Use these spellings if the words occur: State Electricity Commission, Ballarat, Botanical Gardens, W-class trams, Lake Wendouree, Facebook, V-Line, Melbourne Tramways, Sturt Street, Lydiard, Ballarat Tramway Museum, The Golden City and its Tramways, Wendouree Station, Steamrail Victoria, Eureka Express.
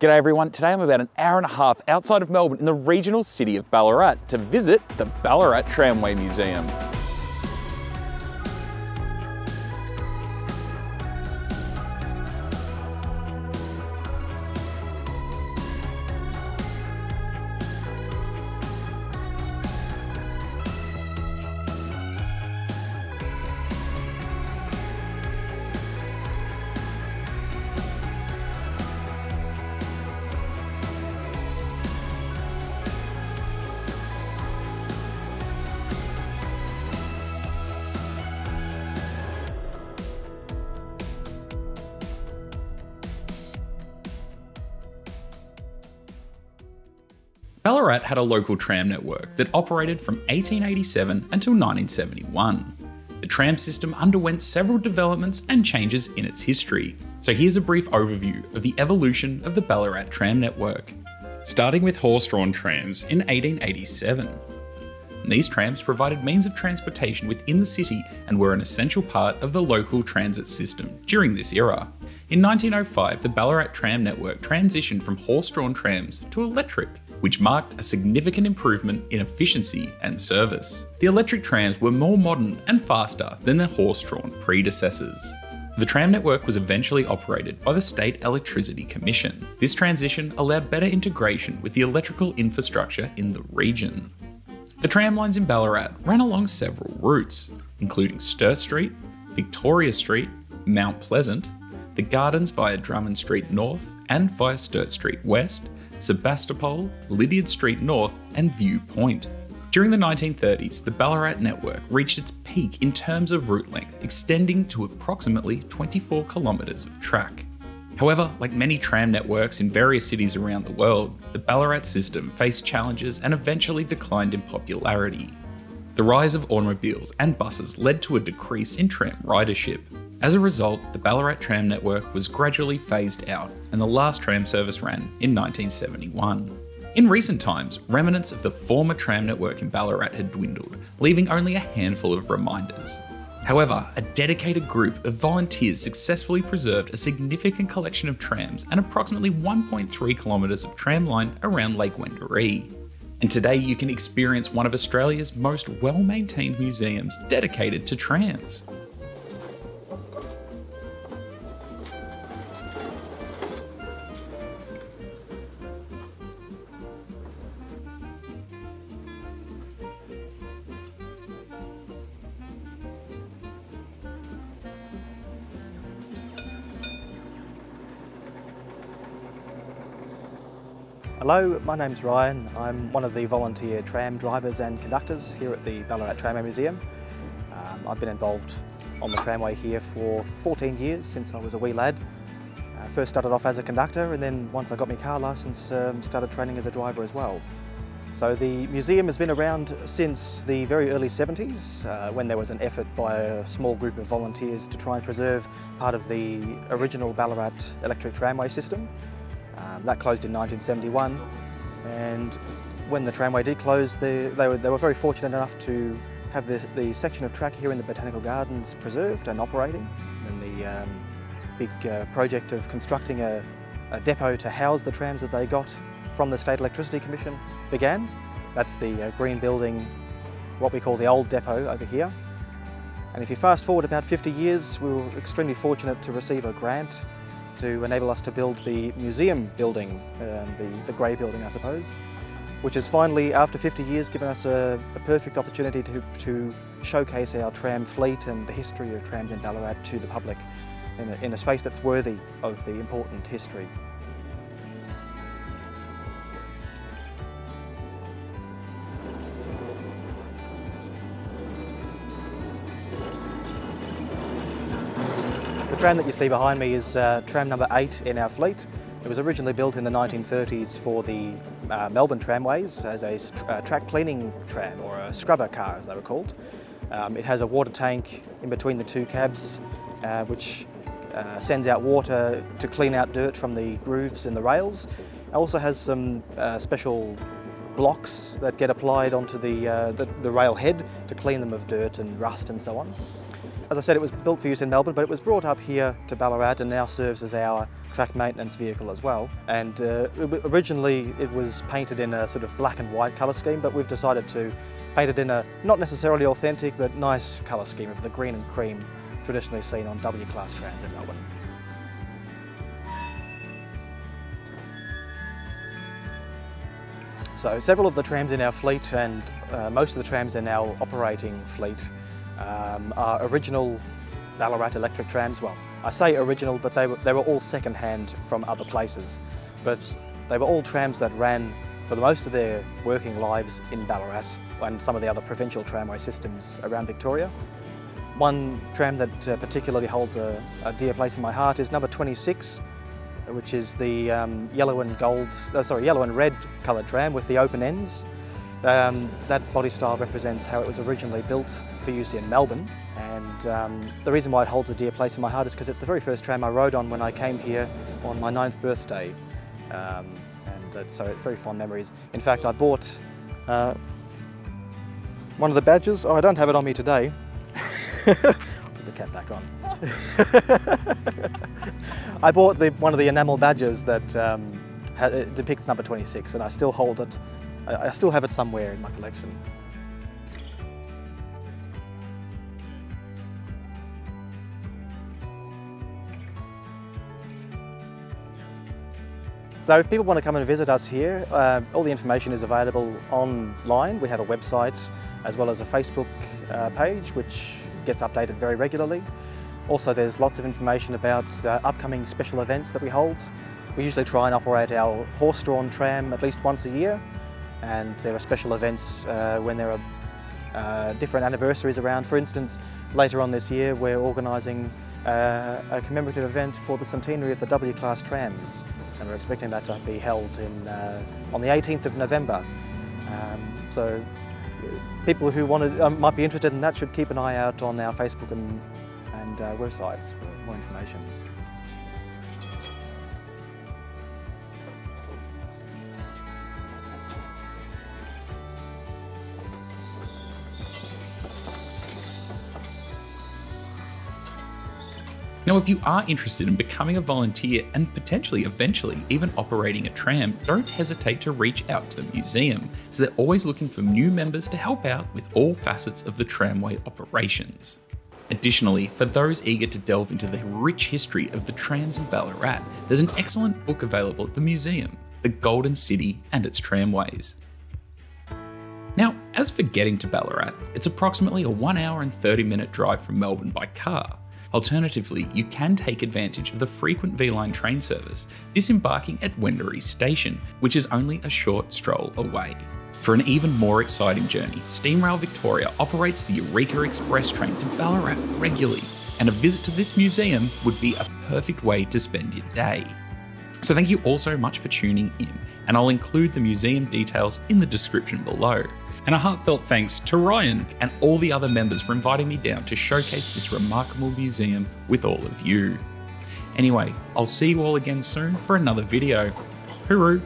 G'day everyone, today I'm about an hour and a half outside of Melbourne in the regional city of Ballarat to visit the Ballarat Tramway Museum. Ballarat had a local tram network that operated from 1887 until 1971. The tram system underwent several developments and changes in its history, so here's a brief overview of the evolution of the Ballarat tram network, starting with horse-drawn trams in 1887. These trams provided means of transportation within the city and were an essential part of the local transit system during this era. In 1905, the Ballarat tram network transitioned from horse-drawn trams to electric, which marked a significant improvement in efficiency and service. The electric trams were more modern and faster than their horse-drawn predecessors. The tram network was eventually operated by the State Electricity Commission. This transition allowed better integration with the electrical infrastructure in the region. The tram lines in Ballarat ran along several routes, including Sturt Street, Victoria Street, Mount Pleasant, the Gardens via Drummond Street North and via Sturt Street West, Sebastopol, Lydiard Street North and View Point. During the 1930s, the Ballarat network reached its peak in terms of route length, extending to approximately 24 kilometres of track. However, like many tram networks in various cities around the world, the Ballarat system faced challenges and eventually declined in popularity. The rise of automobiles and buses led to a decrease in tram ridership. As a result, the Ballarat tram network was gradually phased out and the last tram service ran in 1971. In recent times, remnants of the former tram network in Ballarat had dwindled, leaving only a handful of reminders. However, a dedicated group of volunteers successfully preserved a significant collection of trams and approximately 1.3 kilometres of tram line around Lake Wendouree. And today you can experience one of Australia's most well-maintained museums dedicated to trams. Hello, my name's Ryan. I'm one of the volunteer tram drivers and conductors here at the Ballarat Tramway Museum. I've been involved on the tramway here for 14 years since I was a wee lad. First started off as a conductor and then once I got my car licence started training as a driver as well. So the museum has been around since the very early 70s when there was an effort by a small group of volunteers to try and preserve part of the original Ballarat electric tramway system. That closed in 1971, and when the tramway did close, they were very fortunate enough to have the section of track here in the Botanical Gardens preserved and operating. And the big project of constructing a depot to house the trams that they got from the State Electricity Commission began. That's the green building, what we call the old depot over here. And if you fast forward about 50 years, we were extremely fortunate to receive a grant to enable us to build the museum building, the grey building I suppose, which has finally, after 50 years, given us a perfect opportunity to showcase our tram fleet and the history of trams in Ballarat to the public in a space that's worthy of the important history. The tram that you see behind me is tram number 8 in our fleet. It was originally built in the 1930s for the Melbourne Tramways as a track cleaning tram, or a scrubber car as they were called. It has a water tank in between the two cabs which sends out water to clean out dirt from the grooves in the rails. It also has some special blocks that get applied onto the rail head to clean them of dirt and rust and so on. As I said, it was built for use in Melbourne, but it was brought up here to Ballarat and now serves as our track maintenance vehicle as well. And originally it was painted in a sort of black and white colour scheme, but we've decided to paint it in a not necessarily authentic, but nice colour scheme of the green and cream traditionally seen on W-class trams in Melbourne. So several of the trams in our fleet and most of the trams in our operating fleet are original Ballarat electric trams. Well, I say original, but they were all second-hand from other places. But they were all trams that ran for the most of their working lives in Ballarat and some of the other provincial tramway systems around Victoria. One tram that particularly holds a dear place in my heart is number 26, which is the yellow and red coloured tram with the open ends. That body style represents how it was originally built for use in Melbourne, and the reason why it holds a dear place in my heart is because it's the very first tram I rode on when I came here on my 9th birthday, and so very fond memories. In fact, I bought one of the badges. Oh, I don't have it on me today. Put the cap back on. I bought one of the enamel badges that depicts number 26, and I still hold it. I still have it somewhere in my collection. So if people want to come and visit us here, all the information is available online. We have a website as well as a Facebook page, which gets updated very regularly. Also, there's lots of information about upcoming special events that we hold. We usually try and operate our horse-drawn tram at least once a year, and there are special events when there are different anniversaries around. For instance, later on this year we're organising a commemorative event for the centenary of the W-class trams, and we're expecting that to be held on the 18th of November. So people who might be interested in that should keep an eye out on our Facebook and websites for more information. Now, if you are interested in becoming a volunteer and potentially eventually even operating a tram, don't hesitate to reach out to the museum, as they're always looking for new members to help out with all facets of the tramway operations. Additionally, for those eager to delve into the rich history of the trams in Ballarat, there's an excellent book available at the museum, The Golden City and its Tramways. Now, as for getting to Ballarat, it's approximately a 1 hour and 30 minute drive from Melbourne by car. Alternatively, you can take advantage of the frequent V-Line train service, disembarking at Wendouree Station, which is only a short stroll away. For an even more exciting journey, Steamrail Victoria operates the Eureka Express train to Ballarat regularly, and a visit to this museum would be a perfect way to spend your day. So thank you all so much for tuning in, and I'll include the museum details in the description below. And a heartfelt thanks to Ryan and all the other members for inviting me down to showcase this remarkable museum with all of you. Anyway, I'll see you all again soon for another video. Hooroo!